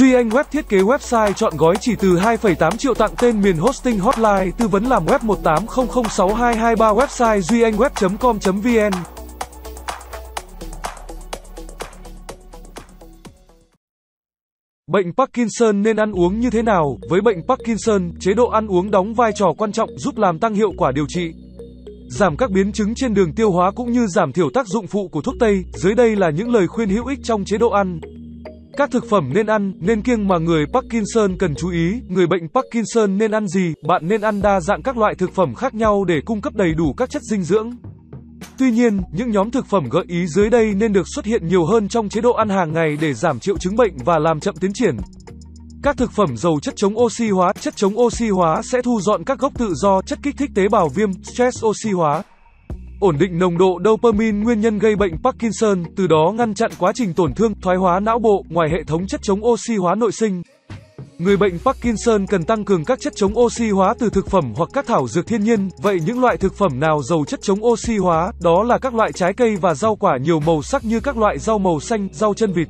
Duy Anh Web thiết kế website chọn gói chỉ từ 2,8 triệu tặng tên miền hosting hotline tư vấn làm web 180062223 website duyanhweb.com.vn. Bệnh Parkinson nên ăn uống như thế nào? Với bệnh Parkinson, chế độ ăn uống đóng vai trò quan trọng giúp làm tăng hiệu quả điều trị, giảm các biến chứng trên đường tiêu hóa cũng như giảm thiểu tác dụng phụ của thuốc Tây. Dưới đây là những lời khuyên hữu ích trong chế độ ăn. Các thực phẩm nên ăn, nên kiêng mà người Parkinson cần chú ý. Người bệnh Parkinson nên ăn gì? Bạn nên ăn đa dạng các loại thực phẩm khác nhau để cung cấp đầy đủ các chất dinh dưỡng. Tuy nhiên, những nhóm thực phẩm gợi ý dưới đây nên được xuất hiện nhiều hơn trong chế độ ăn hàng ngày để giảm triệu chứng bệnh và làm chậm tiến triển. Các thực phẩm giàu chất chống oxy hóa. Chất chống oxy hóa sẽ thu dọn các gốc tự do chất kích thích tế bào viêm, stress oxy hóa, ổn định nồng độ dopamine nguyên nhân gây bệnh Parkinson, từ đó ngăn chặn quá trình tổn thương, thoái hóa não bộ. Ngoài hệ thống chất chống oxy hóa nội sinh, người bệnh Parkinson cần tăng cường các chất chống oxy hóa từ thực phẩm hoặc các thảo dược thiên nhiên. Vậy những loại thực phẩm nào giàu chất chống oxy hóa? Đó là các loại trái cây và rau quả nhiều màu sắc như các loại rau màu xanh, rau chân vịt,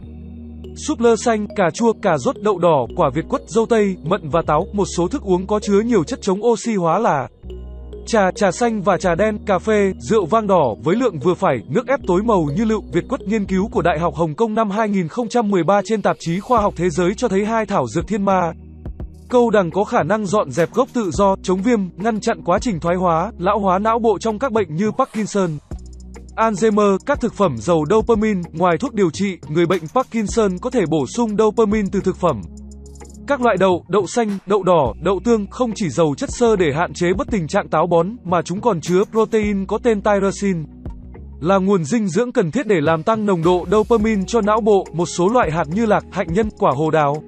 súp lơ xanh, cà chua, cà rốt, đậu đỏ, quả việt quất, dâu tây, mận và táo. Một số thức uống có chứa nhiều chất chống oxy hóa là trà, trà xanh và trà đen, cà phê, rượu vang đỏ với lượng vừa phải, nước ép tối màu như lựu, việt quất. Nghiên cứu của Đại học Hồng Kông năm 2013 trên tạp chí Khoa học Thế giới cho thấy hai thảo dược thiên ma, câu đằng có khả năng dọn dẹp gốc tự do, chống viêm, ngăn chặn quá trình thoái hóa, lão hóa não bộ trong các bệnh như Parkinson, Alzheimer. Các thực phẩm giàu dopamine. Ngoài thuốc điều trị, người bệnh Parkinson có thể bổ sung dopamine từ thực phẩm. Các loại đậu, đậu xanh, đậu đỏ, đậu tương không chỉ giàu chất xơ để hạn chế bất tình trạng táo bón, mà chúng còn chứa protein có tên tyrosin, là nguồn dinh dưỡng cần thiết để làm tăng nồng độ dopamine cho não bộ. Một số loại hạt như lạc, hạnh nhân, quả hồ đào,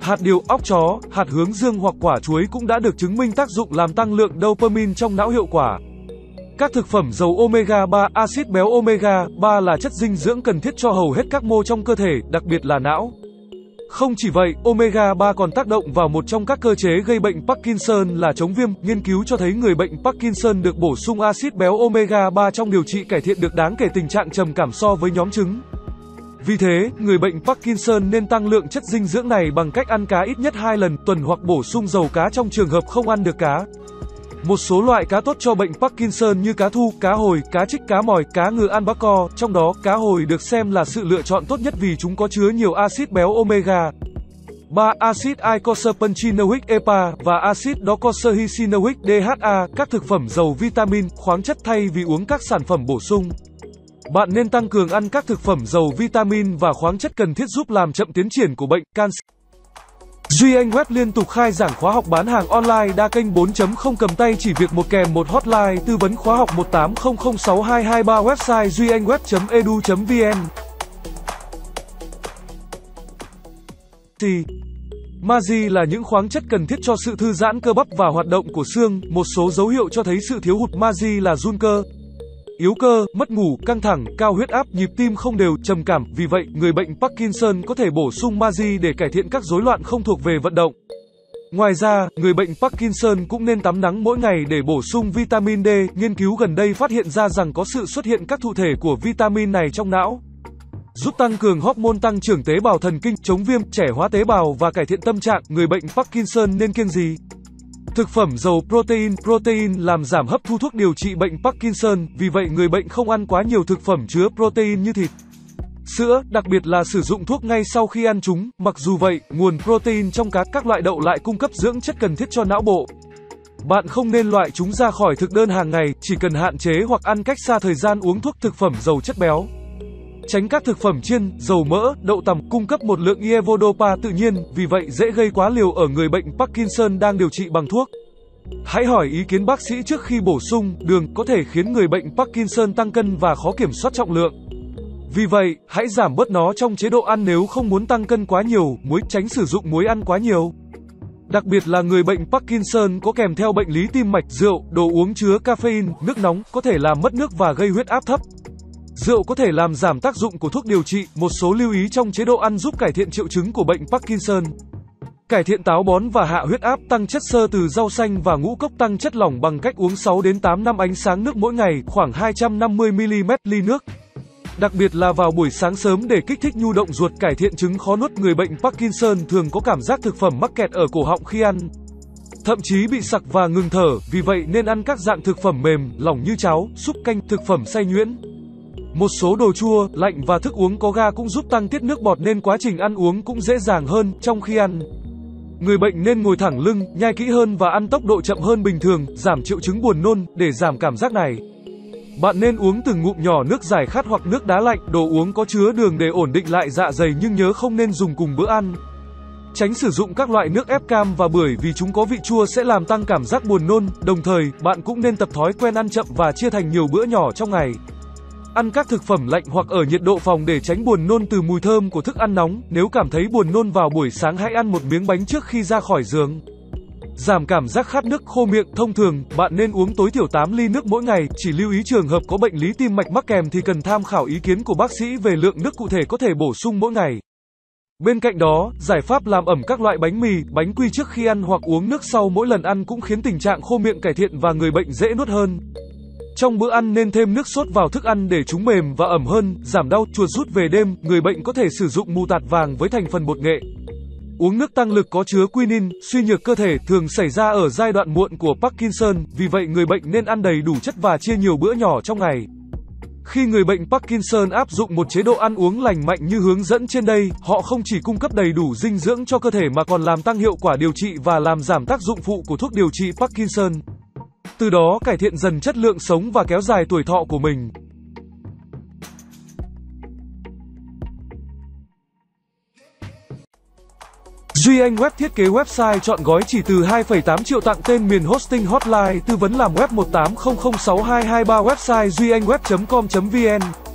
hạt điều, óc chó, hạt hướng dương hoặc quả chuối cũng đã được chứng minh tác dụng làm tăng lượng dopamine trong não hiệu quả. Các thực phẩm giàu omega 3, axit béo omega 3 là chất dinh dưỡng cần thiết cho hầu hết các mô trong cơ thể, đặc biệt là não. Không chỉ vậy, omega 3 còn tác động vào một trong các cơ chế gây bệnh Parkinson là chống viêm. Nghiên cứu cho thấy người bệnh Parkinson được bổ sung axit béo omega 3 trong điều trị cải thiện được đáng kể tình trạng trầm cảm so với nhóm chứng. Vì thế, người bệnh Parkinson nên tăng lượng chất dinh dưỡng này bằng cách ăn cá ít nhất 2 lần tuần hoặc bổ sung dầu cá trong trường hợp không ăn được cá. Một số loại cá tốt cho bệnh Parkinson như cá thu, cá hồi, cá trích, cá mòi, cá ngừ albacore, trong đó cá hồi được xem là sự lựa chọn tốt nhất vì chúng có chứa nhiều axit béo omega 3, axit eicosapentaenoic EPA và axit docosahexaenoic DHA. Các thực phẩm giàu vitamin, khoáng chất. Thay vì uống các sản phẩm bổ sung, bạn nên tăng cường ăn các thực phẩm giàu vitamin và khoáng chất cần thiết giúp làm chậm tiến triển của bệnh Parkinson. Duy Anh Web liên tục khai giảng khóa học bán hàng online đa kênh 4.0 cầm tay chỉ việc một kèm một hotline tư vấn khóa học 180062223 website duyanhweb.edu.vn. Magie là những khoáng chất cần thiết cho sự thư giãn cơ bắp và hoạt động của xương. Một số dấu hiệu cho thấy sự thiếu hụt magie là run cơ, yếu cơ, mất ngủ, căng thẳng, cao huyết áp, nhịp tim không đều, trầm cảm. Vì vậy, người bệnh Parkinson có thể bổ sung magie để cải thiện các rối loạn không thuộc về vận động. Ngoài ra, người bệnh Parkinson cũng nên tắm nắng mỗi ngày để bổ sung vitamin D. Nghiên cứu gần đây phát hiện ra rằng có sự xuất hiện các thụ thể của vitamin này trong não, giúp tăng cường hormone tăng trưởng tế bào thần kinh, chống viêm, trẻ hóa tế bào và cải thiện tâm trạng. Người bệnh Parkinson nên kiêng gì? Thực phẩm giàu protein. Protein làm giảm hấp thu thuốc điều trị bệnh Parkinson, vì vậy người bệnh không ăn quá nhiều thực phẩm chứa protein như thịt, sữa, đặc biệt là sử dụng thuốc ngay sau khi ăn chúng. Mặc dù vậy, nguồn protein trong cá, các loại đậu lại cung cấp dưỡng chất cần thiết cho não bộ. Bạn không nên loại chúng ra khỏi thực đơn hàng ngày, chỉ cần hạn chế hoặc ăn cách xa thời gian uống thuốc. Thực phẩm giàu chất béo. Tránh các thực phẩm chiên, dầu mỡ, đậu tằm cung cấp một lượng Levodopa tự nhiên, vì vậy dễ gây quá liều ở người bệnh Parkinson đang điều trị bằng thuốc. Hãy hỏi ý kiến bác sĩ trước khi bổ sung. Đường có thể khiến người bệnh Parkinson tăng cân và khó kiểm soát trọng lượng. Vì vậy, hãy giảm bớt nó trong chế độ ăn nếu không muốn tăng cân quá nhiều. Muối. Tránh sử dụng muối ăn quá nhiều, đặc biệt là người bệnh Parkinson có kèm theo bệnh lý tim mạch. Rượu, đồ uống chứa caffeine, nước nóng có thể làm mất nước và gây huyết áp thấp. Rượu có thể làm giảm tác dụng của thuốc điều trị. Một số lưu ý trong chế độ ăn giúp cải thiện triệu chứng của bệnh Parkinson: cải thiện táo bón và hạ huyết áp, tăng chất xơ từ rau xanh và ngũ cốc, tăng chất lỏng bằng cách uống 6 đến 8 5 ánh sáng nước mỗi ngày, khoảng 250 ml ly nước. đặc biệt là vào buổi sáng sớm để kích thích nhu động ruột, cải thiện chứng khó nuốt. Người bệnh Parkinson thường có cảm giác thực phẩm mắc kẹt ở cổ họng khi ăn, thậm chí bị sặc và ngừng thở. Vì vậy nên ăn các dạng thực phẩm mềm, lỏng như cháo, súp, canh, thực phẩm xay nhuyễn. Một số đồ chua, lạnh và thức uống có ga cũng giúp tăng tiết nước bọt nên quá trình ăn uống cũng dễ dàng hơn. Trong khi ăn, người bệnh nên ngồi thẳng lưng, nhai kỹ hơn và ăn tốc độ chậm hơn bình thường, giảm triệu chứng buồn nôn. Để giảm cảm giác này, bạn nên uống từng ngụm nhỏ nước giải khát hoặc nước đá lạnh, đồ uống có chứa đường để ổn định lại dạ dày, nhưng nhớ không nên dùng cùng bữa ăn. Tránh sử dụng các loại nước ép cam và bưởi vì chúng có vị chua sẽ làm tăng cảm giác buồn nôn. Đồng thời, bạn cũng nên tập thói quen ăn chậm và chia thành nhiều bữa nhỏ trong ngày. Ăn các thực phẩm lạnh hoặc ở nhiệt độ phòng để tránh buồn nôn từ mùi thơm của thức ăn nóng. Nếu cảm thấy buồn nôn vào buổi sáng, hãy ăn một miếng bánh trước khi ra khỏi giường. Giảm cảm giác khát nước, khô miệng. Thông thường, bạn nên uống tối thiểu 8 ly nước mỗi ngày. Chỉ lưu ý trường hợp có bệnh lý tim mạch mắc kèm thì cần tham khảo ý kiến của bác sĩ về lượng nước cụ thể có thể bổ sung mỗi ngày. Bên cạnh đó, giải pháp làm ẩm các loại bánh mì, bánh quy trước khi ăn hoặc uống nước sau mỗi lần ăn cũng khiến tình trạng khô miệng cải thiện và người bệnh dễ nuốt hơn. Trong bữa ăn nên thêm nước sốt vào thức ăn để chúng mềm và ẩm hơn. Giảm đau, chuột rút về đêm, người bệnh có thể sử dụng mù tạt vàng với thành phần bột nghệ. Uống nước tăng lực có chứa quinine. Suy nhược cơ thể thường xảy ra ở giai đoạn muộn của Parkinson, vì vậy người bệnh nên ăn đầy đủ chất và chia nhiều bữa nhỏ trong ngày. Khi người bệnh Parkinson áp dụng một chế độ ăn uống lành mạnh như hướng dẫn trên đây, họ không chỉ cung cấp đầy đủ dinh dưỡng cho cơ thể mà còn làm tăng hiệu quả điều trị và làm giảm tác dụng phụ của thuốc điều trị Parkinson. Từ đó cải thiện dần chất lượng sống và kéo dài tuổi thọ của mình. Duy Anh Web thiết kế website chọn gói chỉ từ 2,8 triệu, tặng tên miền hosting, hotline tư vấn làm web 180062223, website duyanhweb.com.vn.